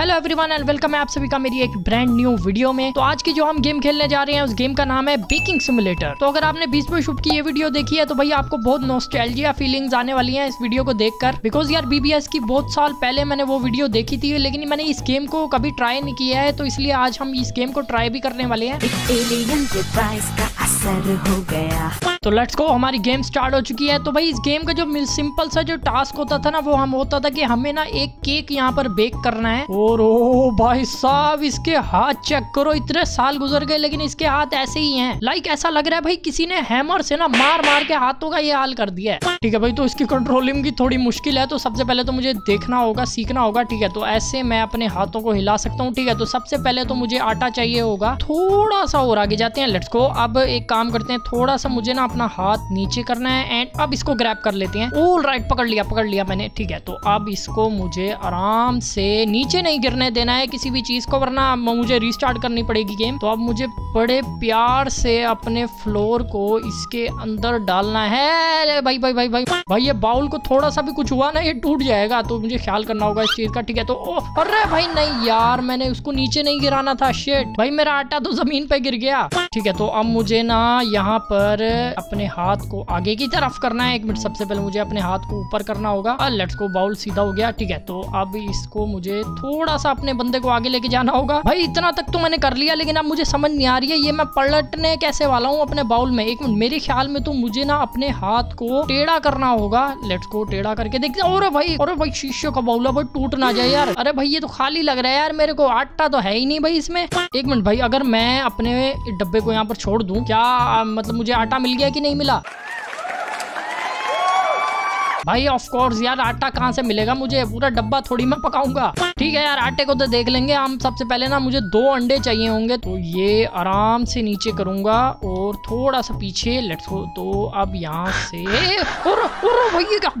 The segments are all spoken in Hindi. हेलो एवरीवन एंड वेलकम है आप सभी का मेरी एक ब्रांड न्यू वीडियो में। तो आज की जो हम गेम खेलने जा रहे हैं उस गेम का नाम है बेकिंग सिमुलेटर। तो अगर आपने 20वें शूट की ये वीडियो देखी है तो भाई आपको बहुत नॉस्टैल्जिया फीलिंग्स आने वाली हैं इस वीडियो को देखकर, बिकॉज यार बीबीएस की बहुत साल पहले मैंने वो वीडियो देखी थी, लेकिन मैंने इस गेम को कभी ट्राई नहीं किया है, तो इसलिए आज हम इस गेम को ट्राई भी करने वाले हैं। एलियन के प्राइस का असर हो गया। तो लेट्स गो, हमारी गेम स्टार्ट हो चुकी है। तो भाई इस गेम का जो सिंपल सा जो टास्क होता था ना वो हम होता था कि हमें ना एक केक यहाँ पर बेक करना है। और ओ भाई साहब इसके हाथ चेक करो, इतने साल गुजर गए लेकिन इसके हाथ ऐसे ही हैं। लाइक ऐसा लग रहा है भाई किसी ने हैमर से ना मार मार के हाथों का ये हाल कर दिया है। ठीक है भाई, तो इसकी कंट्रोलिंग की थोड़ी मुश्किल है, तो सबसे पहले तो मुझे देखना होगा, सीखना होगा। ठीक है, तो ऐसे मैं अपने हाथों को हिला सकता हूँ। ठीक है, तो सबसे पहले तो मुझे आटा चाहिए होगा। थोड़ा सा और आगे जाते हैं, लेट्स गो। अब एक काम करते हैं, थोड़ा सा मुझे ना अपना हाथ नीचे करना है एंड अब इसको ग्रैब कर लेते हैं। ऑल राइट, पकड़ लिया मैंने। ठीक है, तो अब इसको मुझे आराम से नीचे नहीं गिरने देना है किसी भी चीज को, वरना मुझे रिस्टार्ट करनी पड़ेगी गेम। तो अब मुझे बड़े प्यार से अपने फ्लोर को इसके अंदर डालना है। अरे भाई भाई भाई भाई भाई ये बाउल को थोड़ा सा भी कुछ हुआ ना ये टूट जाएगा, तो मुझे ख्याल करना होगा इस चीज का। ठीक है, तो अरे भाई नहीं यार, मैंने उसको नीचे नहीं गिराना था। शिट भाई, मेरा आटा तो जमीन पे गिर गया। ठीक है, तो अब मुझे ना यहाँ पर अपने हाथ को आगे की तरफ करना है। एक मिनट, सबसे पहले मुझे अपने हाथ को ऊपर करना होगा। लेट्स गो, बाउल सीधा हो गया। ठीक है, तो अब इसको मुझे थोड़ा सा अपने बंदे को आगे लेके जाना होगा। भाई इतना तक तो मैंने कर लिया, लेकिन अब मुझे समझ नहीं आ रही है ये मैं पलटने कैसे वाला हूँ अपने बाउल में। एक मिनट, मेरे ख्याल में तो मुझे ना अपने हाथ को टेढ़ा करना होगा। लेट्स गो, टेढ़ा करके देखते हैं। अरे भाई शीशे का बाउल है भाई, टूट ना जाए यार। अरे भाई ये तो खाली लग रहा है यार, मेरे को आटा तो है ही नहीं भाई इसमें। एक मिनट भाई, अगर मैं अपने डब्बे को यहाँ पर छोड़ दूं, क्या मतलब मुझे आटा मिल गया कि नहीं मिला? भाई ऑफ कोर्स यार, आटा कहाँ से मिलेगा मुझे, पूरा डब्बा थोड़ी मैं पकाऊंगा। ठीक है यार, आटे को तो देख लेंगे हम। सबसे पहले ना मुझे 2 अंडे चाहिए होंगे, तो ये आराम से नीचे करूंगा और थोड़ा सा पीछे। लेट्स गो, तो अब यहाँ से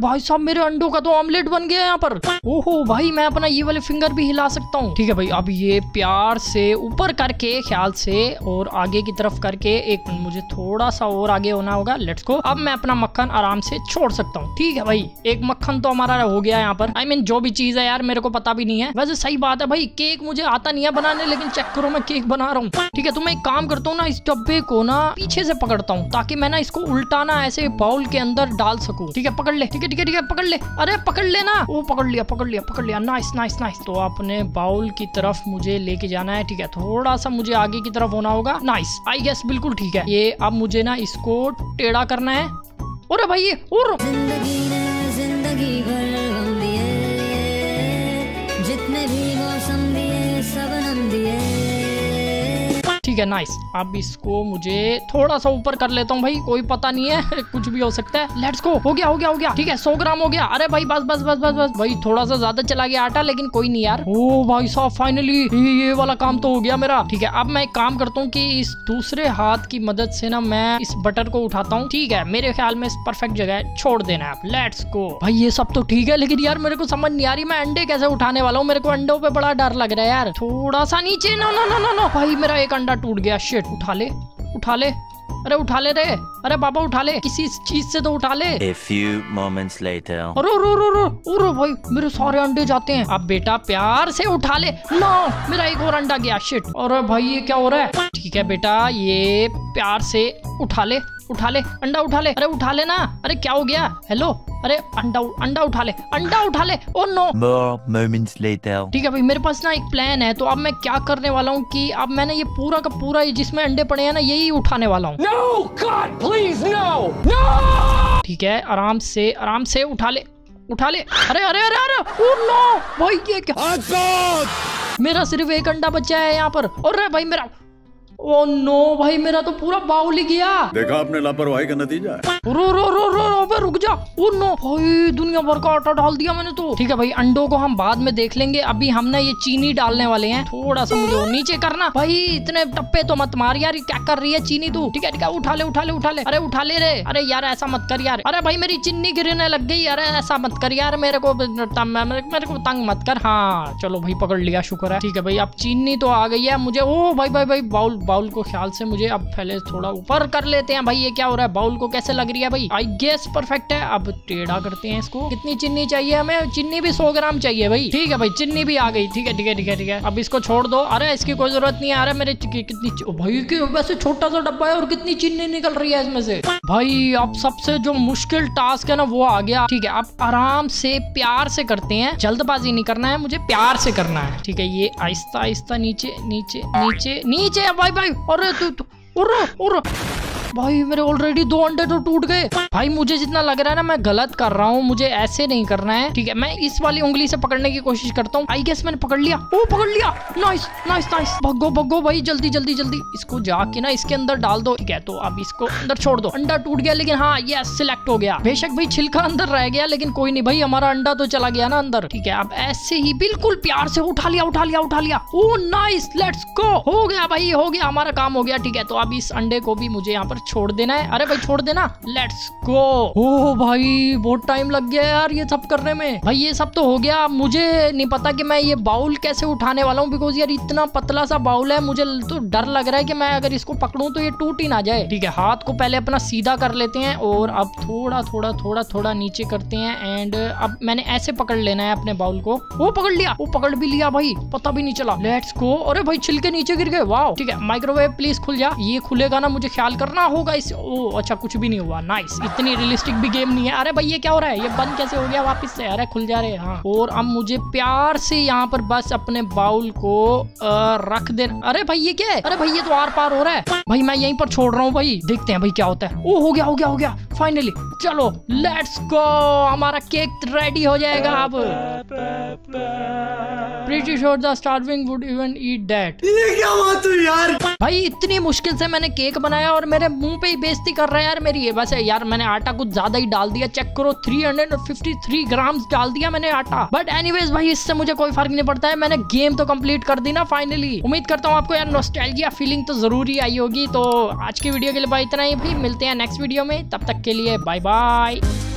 भाई साहब मेरे अंडों का तो ऑमलेट बन गया यहाँ पर। ओहो भाई, मैं अपना ये वाले फिंगर भी हिला सकता हूँ। ठीक है भाई, अब ये प्यार से ऊपर करके ख्याल से और आगे की तरफ करके, एक मुझे थोड़ा सा और आगे होना होगा। लेट्स गो, अब मैं अपना मक्खन आराम से छोड़ सकता हूँ। ठीक है भाई, एक मक्खन तो हमारा हो गया यहाँ पर। I mean, जो भी चीज है यार मेरे को पता भी नहीं है। वैसे सही बात है भाई, केक मुझे आता नहीं है बनाने, लेकिन चेक करो मैं केक बना रहा हूँ। ठीक है, तो मैं एक काम करता हूँ ना, इस डब्बे को ना पीछे से पकड़ता हूँ ताकि मैं ना इसको उल्टाना ऐसे बाउल के अंदर डाल सकूँ। ठीक है, पकड़ ले। ठीक है पकड़ ले। अरे पकड़ लेना। वो पकड़ लिया। नाइस। तो अपने बाउल की तरफ मुझे लेके जाना है। ठीक है, थोड़ा सा मुझे आगे की तरफ होना होगा। नाइस, आई गेस बिल्कुल ठीक है ये। अब मुझे ना इसको टेढ़ा करना है। अरे भाई ये जिंदगी भर गम दिए, जितने भी मौसम दिए सब नम दिए। ठीक है, नाइस। अब इसको मुझे थोड़ा सा ऊपर कर लेता हूँ भाई, कोई पता नहीं है कुछ भी हो सकता है। लेट्स गो, हो गया। ठीक है, 100 ग्राम हो गया। अरे भाई बस भाई, थोड़ा सा ज्यादा चला गया आटा, लेकिन कोई नहीं यार। ओ भाई साहब, फाइनली ये वाला काम तो हो गया मेरा। ठीक है, अब मैं एक काम करता हूँ कि इस दूसरे हाथ की मदद से ना मैं इस बटर को उठाता हूँ। ठीक है, मेरे ख्याल में इस परफेक्ट जगह छोड़ देना है आप। लेट्स गो भाई, ये सब तो ठीक है, लेकिन यार मेरे को समझ नहीं आ रही मैं अंडे कैसे उठाने वाला हूँ। मेरे को अंडों पे बड़ा डर लग रहा है यार। थोड़ा सा नीचे, नो भाई मेरा एक अंडा टूट गया। शिट, उठा ले। अरे उठा ले रे बाबा, किसी चीज से तो उठा ले। A few moments later. अरे भाई मेरे सारे अंडे जाते हैं। अब बेटा प्यार से उठा ले। नो, मेरा एक और अंडा गया। शिट, अरे भाई ये क्या हो रहा है? ठीक है बेटा, ये प्यार से उठा ले अंडा, उठा ले। अरे उठा ले ना। अरे क्या हो गया? हेलो, अरे अंडा उठा ले। Oh no. More moments later. ठीक है भाई, मेरे पास ना एक प्लान है। तो अब मैं क्या करने वाला हूँ कि अब मैंने ये पूरा का पूरा जिसमें अंडे पड़े हैं ना यही उठाने वाला हूँ। No, God, please, no, no! ठीक है, आराम से उठा ले। अरे ओ नो भाई, ये क्या? मेरा सिर्फ एक अंडा बचा है यहाँ पर। अरे भाई मेरा, ओ नो भाई मेरा तो पूरा बाउल ही गया। देखा आपने लापरवाही का नतीजा। रो रुक जा। ओ नो भाई, दुनिया भर का आटा डाल दिया मैंने तो। ठीक है भाई, अंडों को हम बाद में देख लेंगे, अभी हम ना ये चीनी डालने वाले हैं। थोड़ा सा मुझे नीचे करना। भाई इतने टप्पे तो मत मार यार, क्या कर रही है चीनी तू? ठीक है, उठा ले। अरे उठा ले रे। अरे यार ऐसा मत कर यार। अरे भाई मेरी चीनी गिरने लग गई। अरे ऐसा मत कर यार, मेरे को तंग मत कर। हाँ चलो भाई, पकड़ लिया, शुक्र है। ठीक है भाई, अब चीनी तो आ गई है मुझे। ओ भाई बाउल बाउल को ख्याल से मुझे अब पहले थोड़ा ऊपर कर लेते हैं। भाई ये क्या हो रहा है, बाउल को कैसे लग रही है भाई? आई गेस परफेक्ट है। अब टेढ़ा करते हैं इसको। कितनी चीनी चाहिए हमें? चीनी भी 100 ग्राम चाहिए भाई। ठीक है भाई, चीनी भी आ गई। ठीक है ठीक है ठीक है ठीक है, अब इसको छोड़ दो। अरे इसकी कोई जरूरत नहीं है। अरे मेरे कितनी भाई की वैसे छोटा सा डब्बा है और कितनी चीनी निकल रही है इसमें से। भाई अब सबसे जो मुश्किल टास्क है ना वो आ गया। ठीक है अब आराम से प्यार से करते हैं, जल्दबाजी नहीं करना है, मुझे प्यार से करना है। ठीक है ये आहिस्ता आहिस्ता नीचे नीचे नीचे नीचे। भाई भाई अरे तू भाई मेरे ऑलरेडी 2 अंडे तो टूट गए। भाई मुझे जितना लग रहा है ना मैं गलत कर रहा हूँ, मुझे ऐसे नहीं करना है। ठीक है मैं इस वाली उंगली से पकड़ने की कोशिश करता हूँ। आई गेस मैंने पकड़ लिया। ओ पकड़ लिया, नाइस नाइस नाइस। भगो भगो भाई जल्दी जल्दी जल्दी, इसको जाके ना इसके अंदर डाल दो। ठीक है तो अब इसको अंदर छोड़ दो। अंडा टूट गया लेकिन हाँ ये सिलेक्ट हो गया। बेशक भाई छिलका अंदर रह गया लेकिन कोई नहीं भाई, हमारा अंडा तो चला गया ना अंदर। ठीक है अब ऐसे ही बिल्कुल प्यार से उठा लिया उठा लिया उठा लिया। Oh nice, let's go. हो गया भाई हो गया, हमारा काम हो गया। ठीक है तो अब इस अंडे को भी मुझे यहाँ पर छोड़ देना है। अरे भाई छोड़ देना, लेट्स गो। ओह भाई बहुत टाइम लग गया यार ये सब करने में। भाई ये सब तो हो गया, मुझे नहीं पता कि मैं ये बाउल कैसे उठाने वाला हूँ, बिकॉज यार इतना पतला सा बाउल है, मुझे तो डर लग रहा है कि मैं अगर इसको पकड़ूं तो ये टूट ही ना जाए। ठीक है हाथ को पहले अपना सीधा कर लेते हैं और अब थोड़ा थोड़ा थोड़ा थोड़ा नीचे करते हैं। एंड अब मैंने ऐसे पकड़ लेना है अपने बाउल को। वो पकड़ लिया, वो पकड़ भी लिया भाई, पता भी नहीं चला, लेट्स गो। अरे भाई छिलके नीचे गिर गए, वाह। ठीक है माइक्रोवेव प्लीज खुल जा, ये खुलेगा ना मुझे ख्याल करना होगा इस। ओ अच्छा कुछ भी नहीं हुआ, नाइस। इतनी रियलिस्टिक भी गेम नहीं है। अरे भाई ये क्या हो रहा है, ये बंद कैसे हो गया वापस से? अरे खुल जा रहे हैं हाँ। और अब मुझे प्यार से यहाँ पर बस अपने बाउल को रख देना। अरे भाई ये क्या है? अरे भाई ये तो आर पार हो रहा है। भाई मैं यहीं पर छोड़ रहा हूँ भाई, देखते हैं भाई क्या होता है। ओ हो गया हो गया हो गया, फाइनली। चलो लेट्स गो, हमारा केक रेडी हो जाएगा। अब pretty sure the starving would even eat that. ये क्या बात हुई यार? भाई इतनी मुश्किल से मैंने केक बनाया और मेरे मुंह पे ही बेइज्जती कर रहा है यार मेरी। ये बस है यार, मैंने आटा कुछ ज्यादा ही डाल दिया, चेक करो 353 ग्राम डाल दिया मैंने आटा। बट एनीवेज भाई इससे मुझे कोई फर्क नहीं पड़ता है, मैंने गेम तो कंप्लीट कर दी ना फाइनली। उम्मीद करता हूँ आपको यार नॉस्टैल्जिया फीलिंग तो जरूरी आई होगी। तो आज की वीडियो के लिए भाई इतना ही, फिर मिलते हैं नेक्स्ट वीडियो में, तब तक के लिए बाय बाय।